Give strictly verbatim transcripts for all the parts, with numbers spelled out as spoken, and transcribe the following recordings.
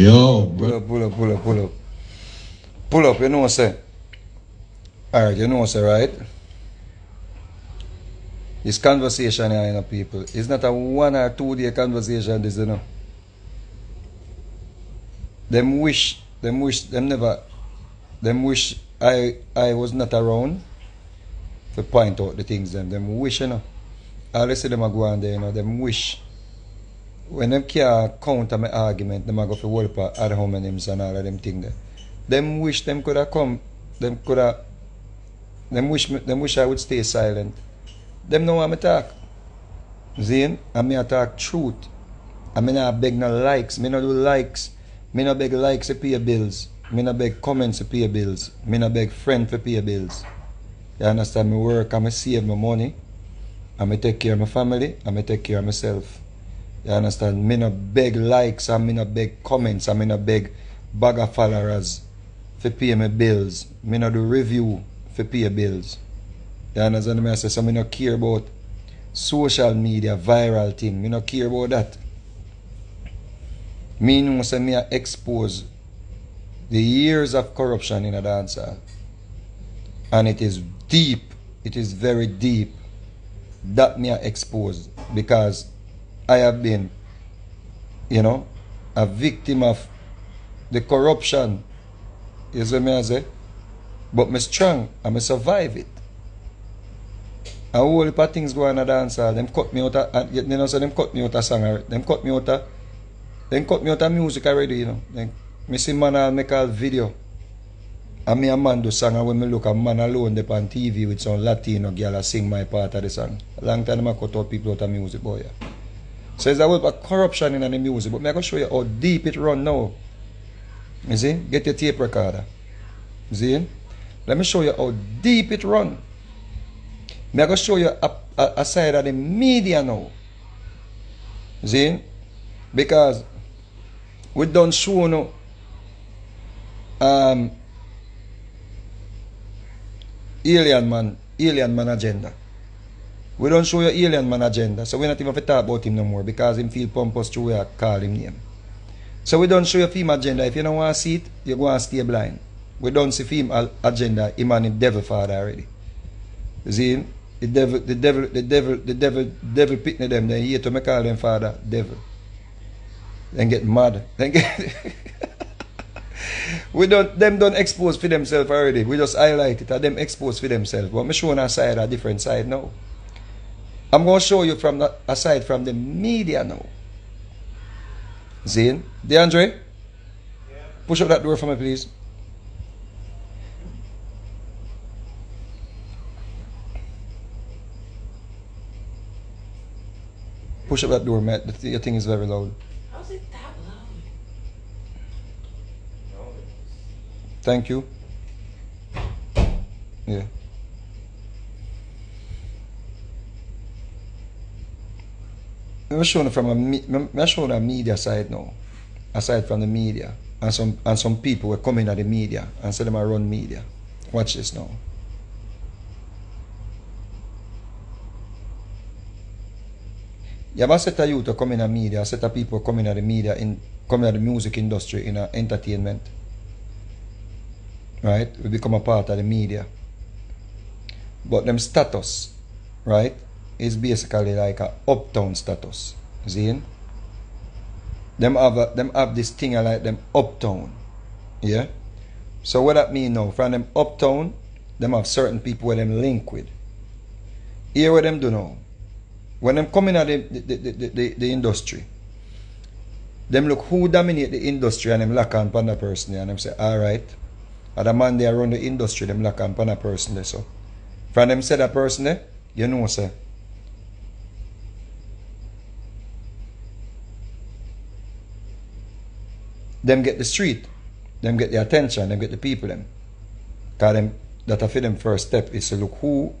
Yo, pull up, pull up, pull up, pull up. Pull up, you know what I say. Alright, you know what I say, right? This conversation here, you know, people. It's not a one or two day conversation, this, you know. Them wish, them wish, them never, them wish I I was not around to point out the things, them, them wish, you know. All they say them go on there, you know, them wish. When them can't counter my argument, them go for Wolper, at home and names and all of them things there. Them wish them could have come, them could have, them wish, them wish I would stay silent. Them know I'm a talk. Zane, I may talk truth. I may not beg no likes. Me no do likes. Me no beg likes to pay bills. Me no beg comments to pay bills. Me no beg friend to pay bills. You understand? Me work and me save my money. And me take care of my family. And me take care of myself. You understand? Me no beg likes and me no beg comments. And me no beg bag of followers to pay my bills. Me no do review to pay bills. You understand me? I say, so I don't care about social media, viral thing. I don't care about that. Me know say me expose the years of corruption in a dancehall. And it is deep. It is very deep. That me expose. Because I have been, you know, a victim of the corruption. You see me I say? But I'm strong and I survive it. A whole heap of things go on a dance hall. Them cut me out of, you know, so them cut me out of song already. Them cut me out of, them cut me out of music already, you know. Then, me see man all make a video. And me a man do song, and when me look a man alone up on T V with some Latino girl and sing my part of the song. A long time I cut out people out of music, boy. Yeah. So there's a whole heap of corruption in the music, but me I go show you how deep it run now. You see? Get your tape recorder. You see? Let me show you how deep it run. I'm going to show you a, a, a side of the media now. See? Because we don't show no um, alien man, alien man agenda. We don't show you alien man agenda. So we're not even talk about him no more because him feel pompous to where I call him name. So we don't show you film agenda. If you don't want to see it, you're going to stay blind. We don't see film agenda. Him and him devil father already. See, the devil, the devil, the devil, the devil, devil pitting them, then here to me call them father, devil. Then get mad. Then get we don't, them don't expose for themselves already. We just highlight it, and them expose for themselves. But I'm showing a side, a different side now. I'm going to show you from the, a side from the media now. See, DeAndre, yeah. Push up that door for me, please. Push up that door, Matt. The th your thing is very loud. How's it that loud? Thank you. Yeah. I'm showing from a, I'm showing a media side now, aside from the media, and some and some people were coming at the media and said them I run media. Watch this now. You have a set of youth to come in the media, a set of people coming in the media, in, coming in the music industry, in a entertainment. Right? We become a part of the media. But them status, right, is basically like a uptown status. See? Them have, a, them have this thing like them uptown. Yeah? So what that mean now? From them uptown, them have certain people where them link with. Here what them do now. When them coming at the, the, the, the, the industry, them look who dominate the industry and them lock on upon that person there and them say, alright. And the man there run the industry, them lock on upon that person there. So from them say that person there, you know sir. Them get the street, them get the attention, them get the people them. Cause them that I feel them first step is to look who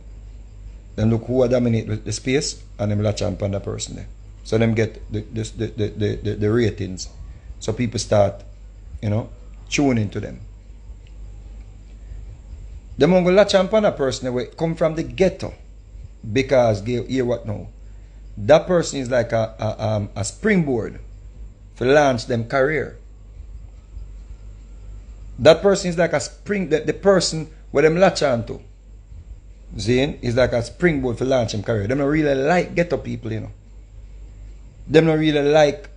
them look who dominate the space and them latch on upon that person there. So them get the the, the, the, the the ratings. So people start, you know, tuning to them. Them won't go latch on upon that person where come from the ghetto. Because they hear what now? That person is like a, a, um, a springboard for launch them career. That person is like a spring, the, the person where them latch on to. Zane is like a springboard for launch him career. Them don't really like ghetto people, you know. Them don't really like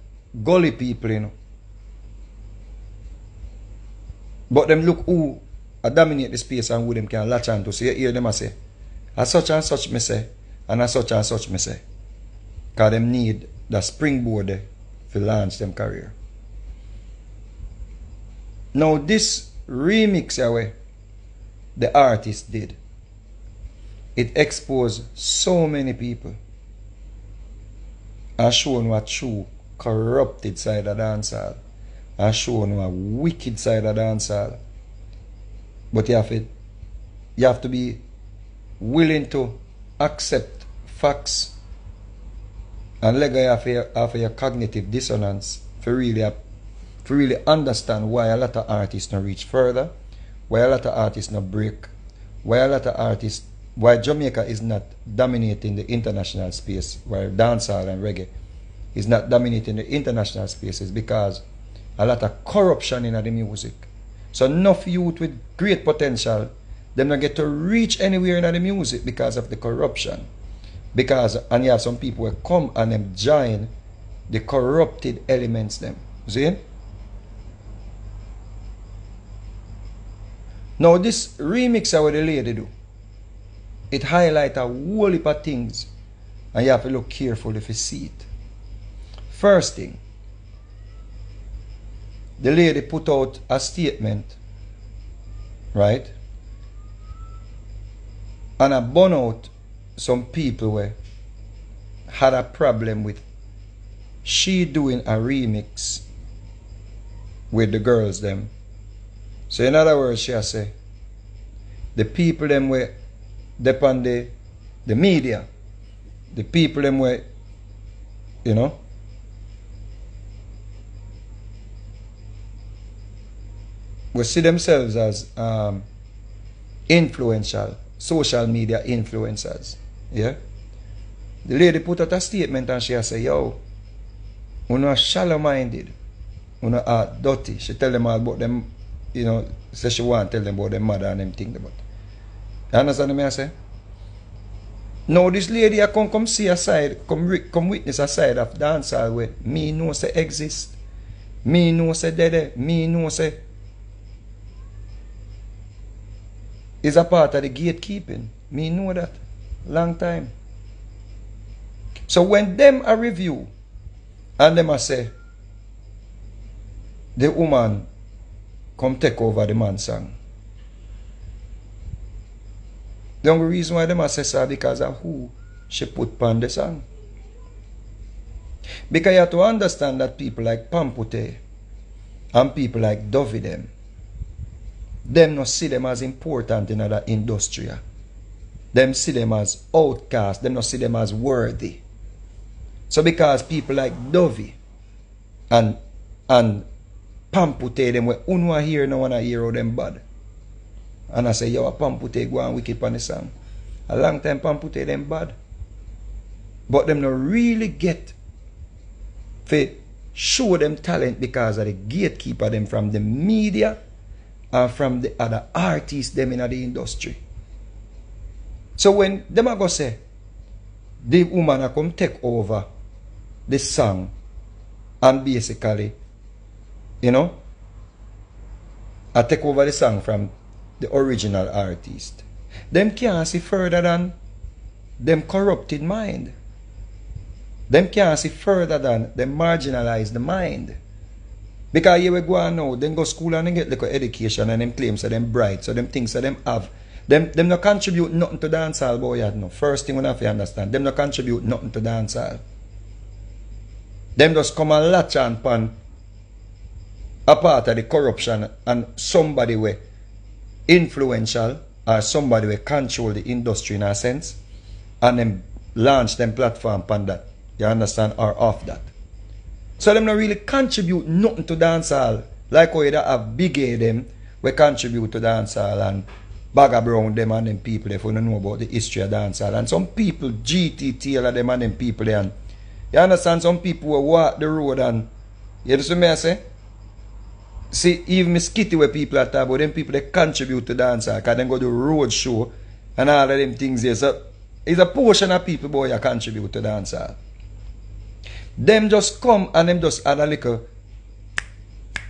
gully people, you know. But them look who I dominate the space and who them can latch on to. So you hear them I say, as such and such me say, and as such and such me say. Because them need the springboard for launch them career. Now this remix away the artist did, it exposed so many people and shown what true corrupted side of dancehall and shown what wicked side of dancehall. But you have it, you have to be willing to accept facts and let go of your, of your cognitive dissonance for really to really understand why a lot of artists don't reach further, why a lot of artists don't break, why a lot of artists, why Jamaica is not dominating the international space, why dancehall and reggae is not dominating the international spaces, because a lot of corruption in the music. So enough youth with great potential, they don't get to reach anywhere in the music because of the corruption. Because, and you have some people who come and them join the corrupted elements them. See? Now this remix of what the lady do, it highlight a whole heap of things and you have to look carefully if you see it. First thing, the lady put out a statement, right? And I burn out some people who had a problem with she doing a remix with the girls them. So in other words, she say, the people them were depend the the media, the people them were, you know, we see themselves as um, influential, social media influencers. Yeah, the lady put out a statement and she say, yo, we're not shallow-minded, we're not uh, dirty. She tell them all about them. You know, say she want to tell them about their mother and them thing about. You understand me I say? Now this lady I come come see a side, come come witness a side of dancehall where me no say exist. Me no say dead, me no say is a part of the gatekeeping. Me know that. Long time. So when them a review and them I say the woman come take over the man's song. The only reason why them assess her because of who she put upon the song. Because you have to understand that people like Pampute and people like Dovey them, them not see them as important in other industry. Them see them as outcast. Them not see them as worthy. So because people like Dovey and and Pampute them where unwa hear no wanna hear them bad. And I say, yo, Pampute go and wicked pan the song. A long time Pampute them bad. But them no really get to show them talent because of the gatekeeper them from the media and from the other artists them in the industry. So when them a go say the woman a come take over the song and basically, you know, I take over the song from the original artist, them can't see further than them corrupted mind. Them can't see further than them marginalized mind. Because here we go and now, them go school and they get like education and them claims that them bright, so them things that them have. Them, them no contribute nothing to dancehall, boy, you know. First thing we have to understand, them no contribute nothing to dancehall. Them just come and latch on pan a part of the corruption and somebody were influential or somebody were control the industry in a sense and then launch them platform upon that, you understand, or off that. So them not really contribute nothing to dancehall like how you have big A them we contribute to dancehall and Bagger Brown them and them people there for you know about the history of dancehall and some people G T Taylor them and them people there, and you understand some people who walk the road and you know what I say? See, even Miskitty where people are talking about, them people that contribute to dancehall, because they go to road show and all of them things there. So it's a portion of people boy that contribute to dancehall. Them just come and them just add a little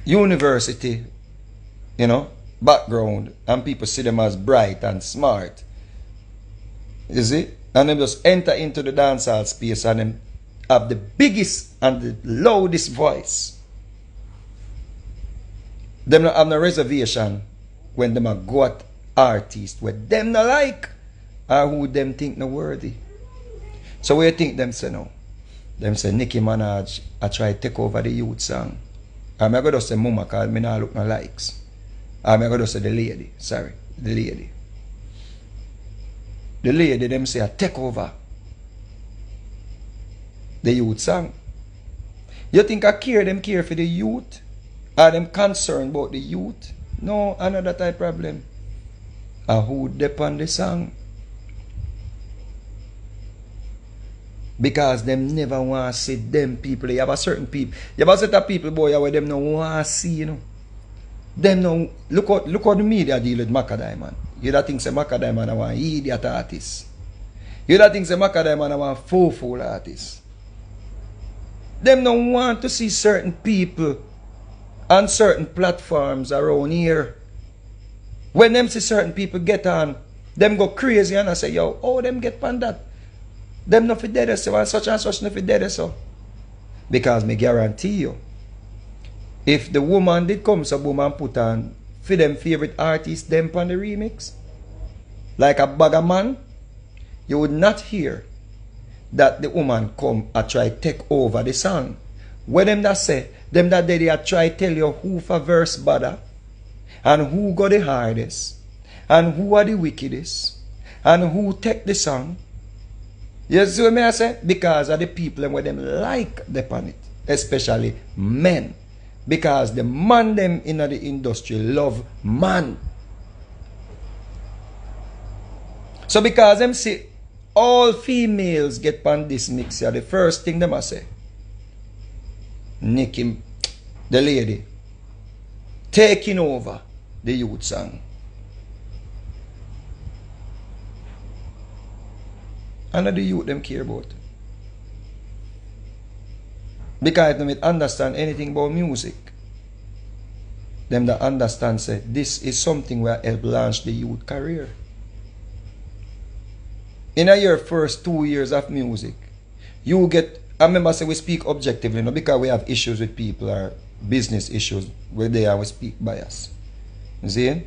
university, you know, background, and people see them as bright and smart. You see? And them just enter into the dancehall space and them have the biggest and the loudest voice. Them not have no reservation when them are got artists where them not like or who them think no worthy. So where you think them say no? Them say Nicki Minaj I try to take over the youth song. I'm going to say mama cause me not look no likes. I'm going to say the lady. Sorry. The lady. The lady them say I take over the youth song. You think I care them care for the youth? Are them concerned about the youth? No, another type problem. I who depend on the song. Because them never want to see them people. You have a certain people. You have a certain people, boy, where them no want to see, you know. Them no, look how, look how the media deal with Maca Diamond. You don't think say Maca Diamond are an idiot artist. You don't think say Maca Diamond are a fool artist. Them no want to see certain people on certain platforms around here. When them see certain people get on, them go crazy and I say, yo, oh, them get pan that. Them not for dead, so and such and such not for dead, so. Because me guarantee you, if the woman did come, some woman put on for them favorite artists, them pan the remix, like a bag of man, you would not hear that the woman come and try to take over the song. When them that say, them that day they try tell you who for verse badder, and who got the hardest, and who are the wickedest, and who take the song. You see what I say? Because of the people and where them like the planet, especially men. Because the man them in the industry love man. So because them say all females get on this mix here, the first thing them I say, Nicki, the lady, taking over the youth song. And the youth them care about. Because they don't understand anything about music. Them that understand say this is something where help launch the youth career. In a year first two years of music, you get. I remember say we speak objectively, you know, because we have issues with people or business issues where they are we speak bias. You see?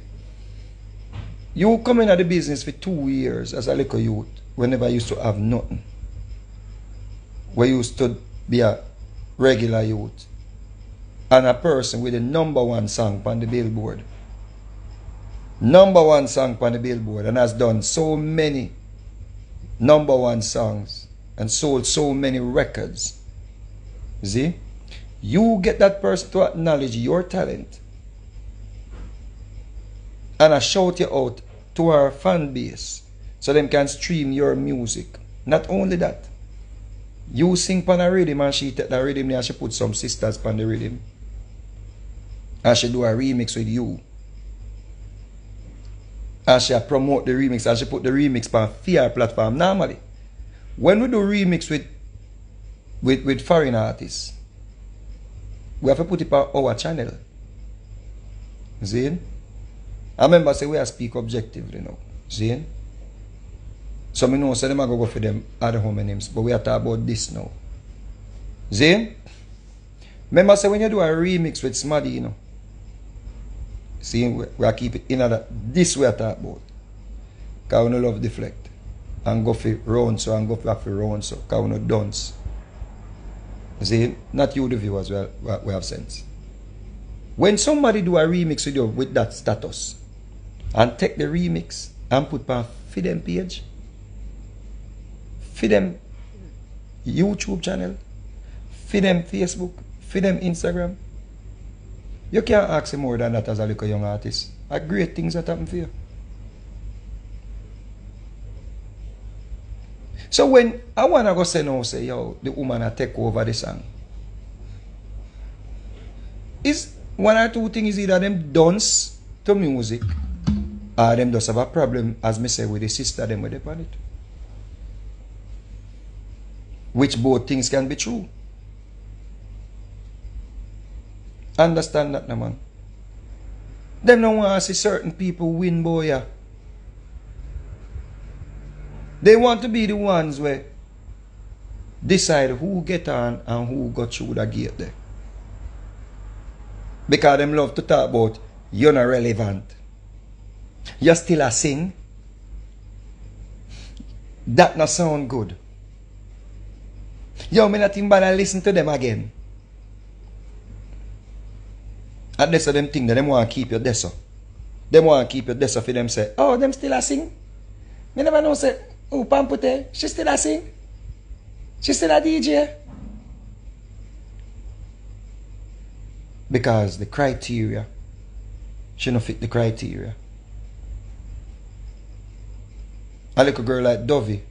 You come in at the business for two years as a little youth, whenever I used to have nothing. We used to be a regular youth and a person with the number one song on the billboard. Number one song on the billboard and has done so many number one songs. And sold so many records. See? You get that person to acknowledge your talent. And I shout you out to our fan base. So them can stream your music. Not only that. You sing pan a rhythm and she take the rhythm and she put some sisters pan the rhythm. And she do a remix with you. And she promote the remix and she put the remix pan fear platform normally. When we do remix with, with with foreign artists, we have to put it on our channel. See? I remember say we are speak objectively now. See? So we know so them are gonna go for them other home names, but we are talking about this now. See? Remember say when you do a remix with Smaddy, you know. See, we, we are keep it in other this we are talking about. Cause we no love deflect. And go for round so and go for round so because we not dance. You see, not you the viewers, we have, we have sense. When somebody do a remix with you with that status and take the remix and put on for them page, for them YouTube channel, for them Facebook, for them Instagram, you can't ask them more than that as a little young artist. A great things that happen for you. So when I wanna go say no, say yo, the woman I take over the song. Is one or two things is either them dance to music or them just have a problem, as me say, with the sister them with the planet. Which both things can be true. Understand that, no man. Them don't want to see certain people win, boy. Yeah. They want to be the ones where decide who get on and who got through the gate there. Because them love to talk about you're not relevant. You're still a sing. That not sound good. Yo, me nothing but I listen to them again. And that's them thing that them want to keep your desa. Them want to keep your desa for them say, oh, them still a sing. Me never know say, oh, Pampute, she still a sing. She still a D J. Because the criteria, she don't fit the criteria. A little girl like Dovey,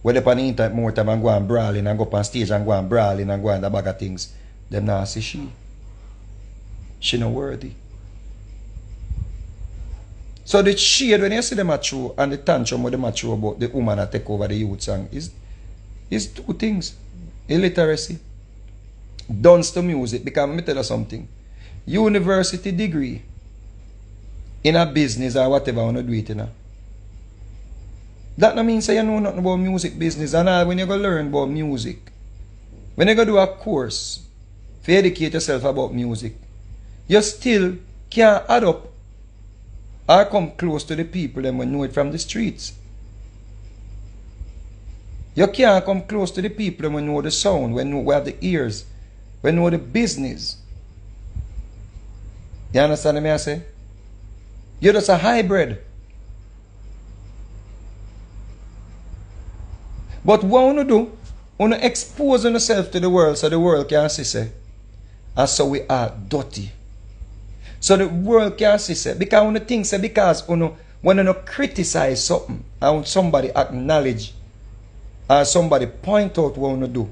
where they pan the internet more time and go and brawling and go up on stage and go and brawling and go and the bag of things, them now say she. She not worthy. So the shade when you see them mature and the tantrum with the mature about the woman that take over the youth song is, is two things. Illiteracy. Dance to music. Because let me tell you something. University degree in a business or whatever you want to do it in a. That no means say you know nothing about music business. And all when you go learn about music, when you go do a course to educate yourself about music, you still can't add up or come close to the people them who know it from the streets. You can't come close to the people them who know the sound, who know, have the ears, who know the business. You understand me I say? You're just a hybrid. But what you do, you expose yourself to the world so the world can see say, and so we are dirty. So the world can see say, because one thing say, because you know, when you criticize something and somebody acknowledge or somebody point out what you do,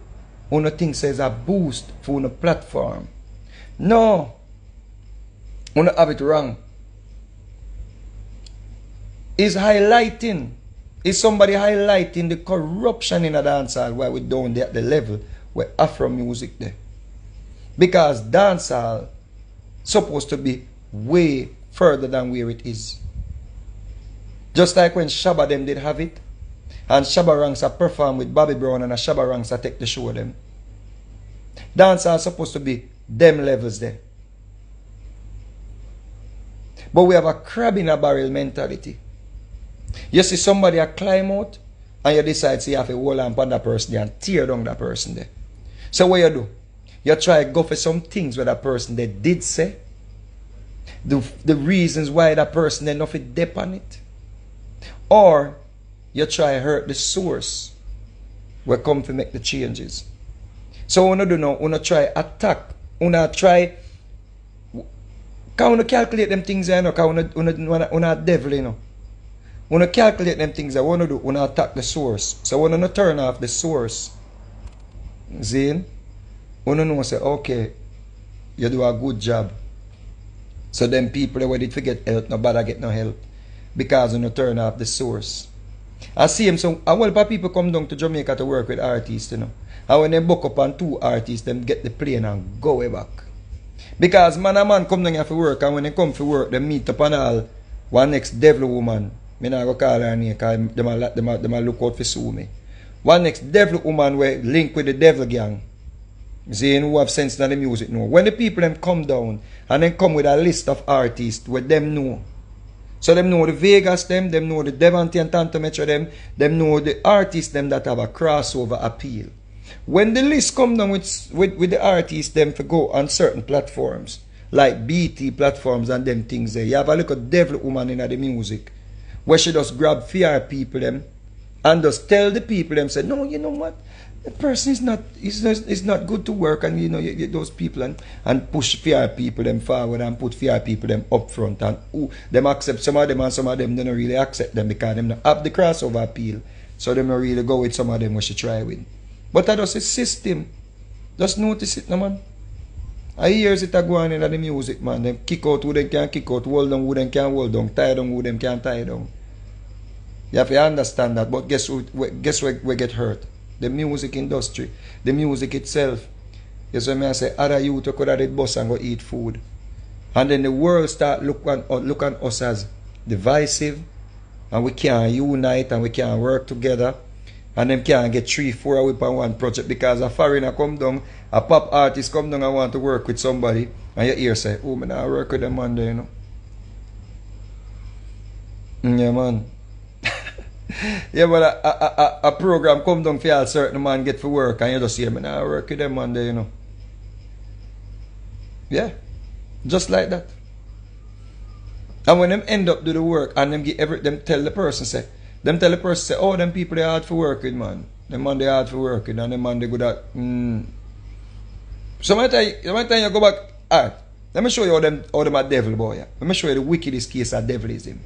one thing says a boost for the platform. No, you have it wrong. It's highlighting. It's somebody highlighting the corruption in a dancehall where we're down there at the level where Afro music there. Because dancehall supposed to be way further than where it is. Just like when Shabba them did have it, and Shabba Ranks perform with Bobby Brown and a Shabba Ranks take the show them. Dancehall supposed to be them levels there. But we have a crab in a barrel mentality. You see somebody a climb out, and you decide to have a whole lamp on that person there and tear down that person there. So what you do? You try to go for some things where that person they did say. The, the reasons why that person they nothing depend on it. Or you try to hurt the source where come to make the changes. So you do now, you try to attack. You try to calculate them things, you know, because you are a devil, you know. When you calculate them things, I want to do when I attack the source. So when I turn off the source, Zane, when you know, say, okay, you do a good job. So them people that did forget help, nobody get no help. Because when you turn off the source. I see him so a whole people come down to Jamaica to work with artists, you know. And when they book up on two artists, them get the plane and go way back. Because man and man come down here for work, and when they come for work, they meet up and all one next devil woman. I don't go call her name because they look out for sue me. One next devil woman will link with the devil gang. They who have sense in the music now. When the people them come down and then come with a list of artists where them know. So them know the Vegas them, them know the Devante and Tantometro them, them know the artists them that have a crossover appeal. When the list come down with, with, with the artists them for go on certain platforms, like B T platforms and them things there, you have a look at devil woman in the music. Where she just grab fear people them and just tell the people them say, no, you know what? The person is not is is not good to work, and you know you, you, those people and, and push fear people them forward and put fear people them up front, and ooh, them accept some of them and some of them don't really accept them because them don't have the crossover appeal. So them don't really go with some of them what she try with. But that was a system. Just notice it, no man. I hear it a go on in the music, man. Them kick out who they can kick out, hold down who they can hold down, tie down who they can tie down. You have to understand that, but guess who, guess where we get hurt? The music industry, the music itself. You see me, I say, other youth could have the bus and go eat food. And then the world start look at, look at us as divisive, and we can't unite and we can't work together. And them can't get three, four away on one project because a foreigner come down, a pop artist come down and want to work with somebody, and you hear say, oh, man, I work with them man there, you know. Mm, yeah, man. Yeah, but a, a, a, a program come down for a certain man get for work, and you just say, man, I work with them man there, you know. Yeah, just like that. And when them end up do the work, and them, give every, them tell the person, say, Them tell the person, say, oh, them people they hard for work with, man. Them man they hard for work with, and them man they good at. Mm. So my time, my time you go back, all right, let me show you how them, how them are devil, boy. Yeah. Let me show you the wickedest case of devilism.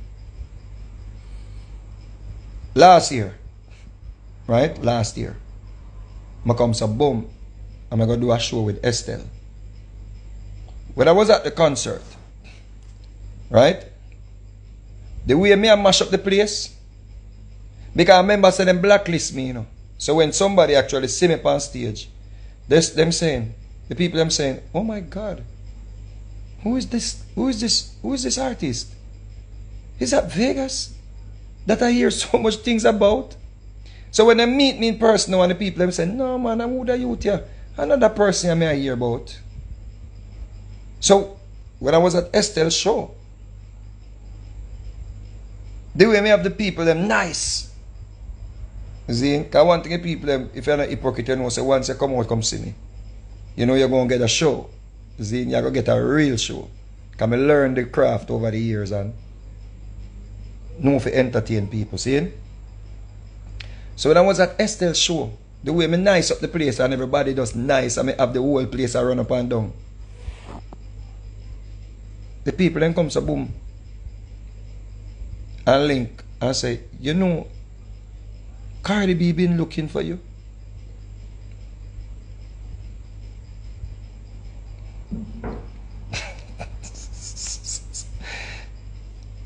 Last year, right? Last year, I come to boom, I'm going to do a show with Estelle. When I was at the concert, right? The way me I mash up the place, because members say them blacklist me, you know. So when somebody actually see me on stage, this them saying, the people them saying, oh my God, who is this? Who is this? Who is this artist? Is that Vegas? That I hear so much things about. So when they meet me in person, and the people them say, no man, I'm who the youth here. Another person I may hear about. So when I was at Estelle's show, the way me have the people them nice. See, because one thing people, if you're not hypocrite, you know, say once you come out, come see me. You know you're going to get a show. See, you're going to get a real show. Because I learned the craft over the years and know to entertain people, see? So when I was at Estelle's show, the way me nice up the place and everybody does nice, and I have the whole place I run up and down. The people then come to boom and link and say, you know, Cardi B been looking for you.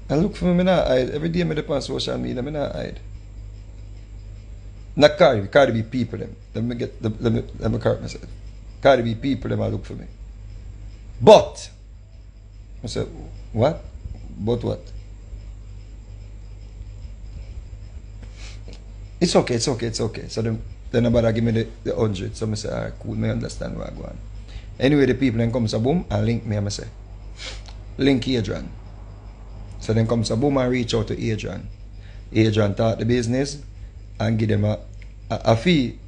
I look for me, I not hide. Every day I depend on social media, I not hide. Not Cardi B, Cardi B people them. Let me get, let me, let me correct myself. Cardi B people them I look for me. But, I said, what? But what? It's okay, it's okay, it's okay. So then, then about I give me the, the hundred. So I say, all right, cool, I understand what I go on. Anyway, the people then come to boom and link me and I say, link Adrian. So then comes a boom and reach out to Adrian. Adrian taught the business and give them a, a, a fee.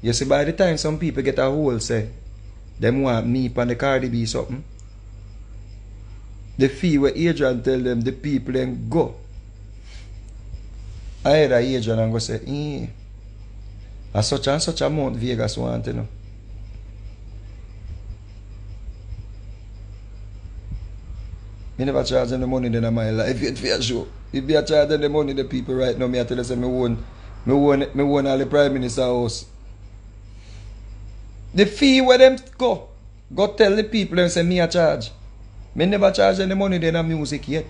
You see, by the time some people get a hold, say, them want me and the Cardi B something. The fee where Adrian tell them, the people then go. I heard an agent and go say, eh, a such and such amount Vegas want, you know. I never charge them the money then in my life, it's for sure. If I charge them the money, the people right now, I tell them, me won, me won, me won all the Prime Minister's house. The fee where them go, go tell the people and say, me a charge. I never charge them the money then in music yet.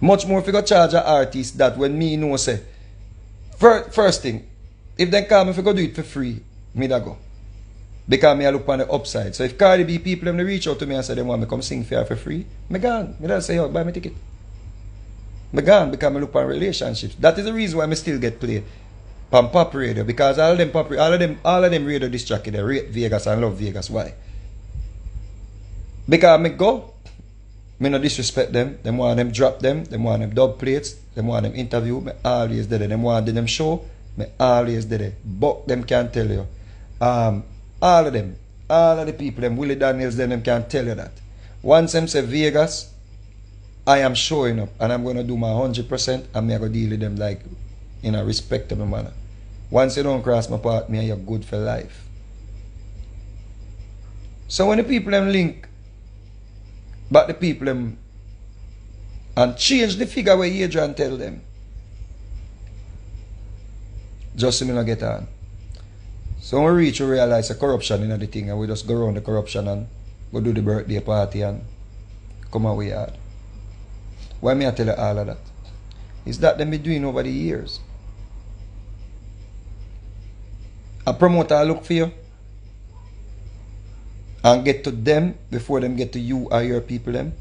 Much more if you go charge an artist that when me know say, first, first thing, if they come, if you go do it for free, me da go. Because me I look on the upside. So if Cardi B people, them they reach out to me and say they want me come sing for her for free, me gone. Me da say, yo, buy me ticket. Me gone because me look on relationships. That is the reason why me still get played on pop radio. Because all of them pop, all of them, all of them radio disc jockey, they rate Vegas and love Vegas. Why? Because me go. Me no disrespect them. Them want them drop them. Them want them dub plates. Them want them interview. Me always did it. Them want them show. Me always did it. But them can't tell you. Um, all of them. All of the people. Them Willie Daniels. Them, them can't tell you that. Once them say Vegas, I am showing up. And I'm going to do my one hundred percent. And I'm going to deal with them like in a respectable manner. Once you don't cross my path, me and you're good for life. So when the people them link but the people them and change the figure where Adrian tell them. Just so me not get on. So when we reach, we realize the corruption in the thing, and we just go around the corruption and go do the birthday party and come away hard. Why may I tell you all of that? It's that they've been doing over the years. A promoter look for you and get to them before them get to you or your people them.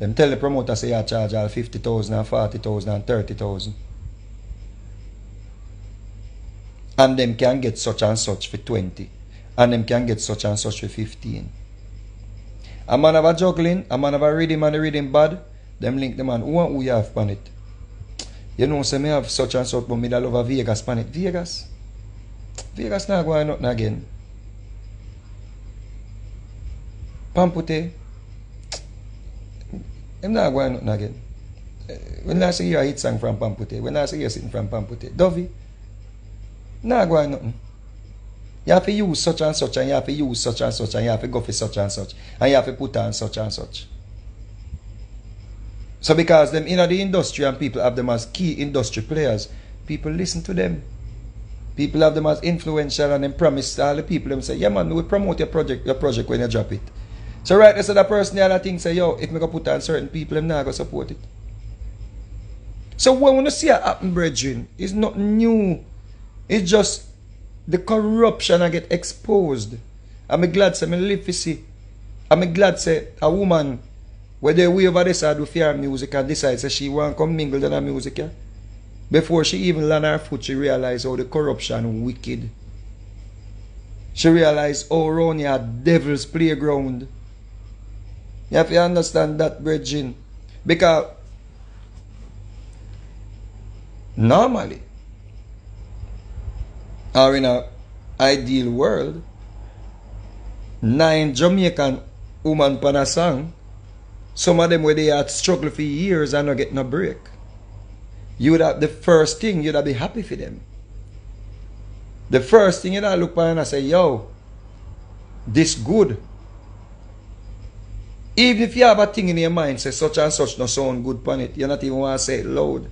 Them tell the promoter say I charge all fifty thousand and forty thousand and thirty thousand. And them can get such and such for twenty. And them can get such and such for fifteen. A man have a juggling, a man have a reading and a reading bad. Them link the man, who and who you have pan it? You know, say me have such and such, but me da love a Vegas pan it. Vegas? Vegas not going nothing again. Pampute? I'm not going nothing again. When I say you a hit song from Pampute, when I say you're sitting from Pampute, Dovey? Not going nothing. You have to use such and such, and you have to use such and such, and you have to go for such and such, and you have to put on such and such. So because them in the industry and people have them as key industry players, people listen to them. People have them as influential and them promise all the people, them say, yeah man, we promote your project your project when you drop it. So right there, so that person the other thing say, yo, if me go put on certain people, them not gonna support it. So when we see it happen, brethren, it's not new. It's just the corruption I get exposed. I'm glad say I live to see. I'm glad say a woman, whether we over this side with her music and decide so she won't come mingle to her music, yeah? Before she even land her foot, she realized how the corruption wicked. She realized how round your devil's playground. You have to understand that, brethren. Because normally, or in an ideal world, nine Jamaican women pan a song, some of them where they had struggled for years and not get no break. You would have the first thing you'd have be happy for them. The first thing you'd have look upon and say, yo, this good. Even if you have a thing in your mind, say such and such no sound good upon it, you're not even want to say it loud.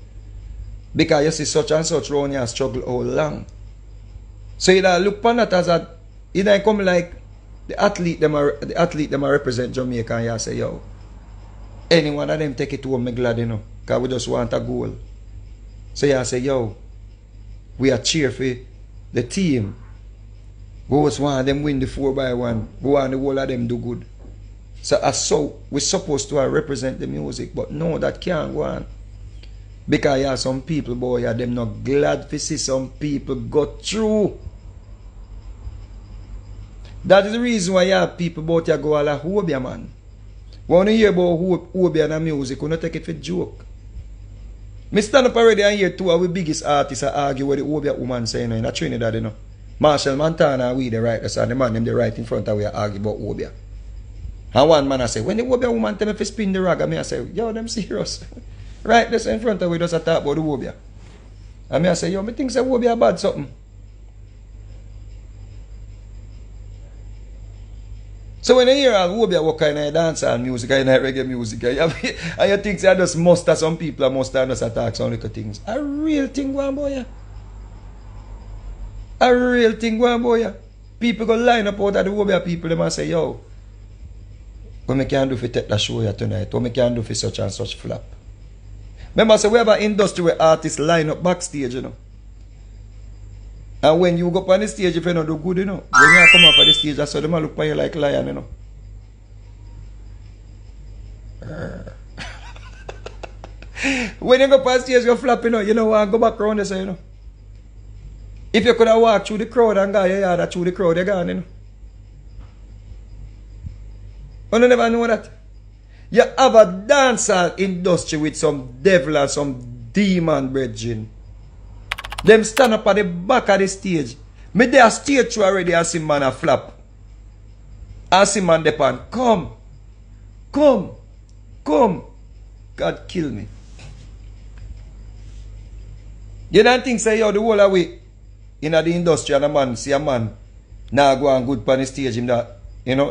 Because you see such and such round you struggle all long. So you look upon that as a, you don't come like the athlete them are, the athlete them are represent Jamaica and you say, yo, any one of them take it home, I'm glad you know, because we just want a goal. So you say, yo, we are cheer for the team. We just want them win the four by one. We want the whole of them do good. So as so, we're supposed to represent the music, but no, that can't go on. Because you have some people, boy, you have them not glad to see some people go through. That is the reason why you have people about you go all a hobby, man. When you hear about hobby and music, you don't take it for joke. I stand up already and hear two of the biggest artists argue with the hobby woman saying, in Trinidad, you know. Marshall Montana, we the writers, and the man them the right in front of we argue about hobby. And one man I say, when the hobby woman tell me to spin the rag, and I say, yo, them serious. Right there in front of we just talk about the hobby. And I say, yo, me think the hobby a bad something. So when you hear all hobby what kind of dancehall music and reggae music, and you, and you think I just muster some people and muster and just attack some little things. A real thing one boy. A real thing one boy. People go line up out of the hobby people them and say, yo, what me can do for take the show here tonight? What me can do for such and such flap? Remember, so we have an industry where artists line up backstage, you know. And when you go up on the stage, if you don't do good, you know, when you come up on the stage, I saw them look at you like lion, you know. When you go up on the stage, you're flapping, you know, you know, and go back around this, you know. If you could have walked through the crowd and got your yard through the crowd, you're gone, you know. You never know that. You have a dancehall industry with some devil and some demon, brethren. Them stand up at the back of the stage. Me they are stage through already and see man a flap. And see man depan. Come. Come. Come. God kill me. You don't think say yo the whole away in the industry and a man see a man now nah, go and good pan the stage him that you know.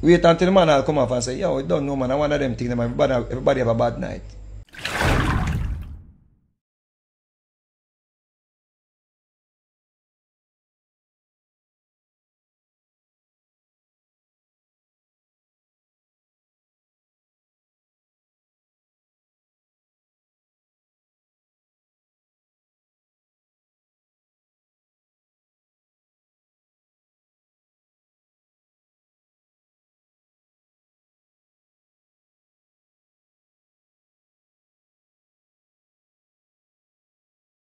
Wait until the man will come off and say, yo, I don't know man, I want them think them everybody everybody have a bad night.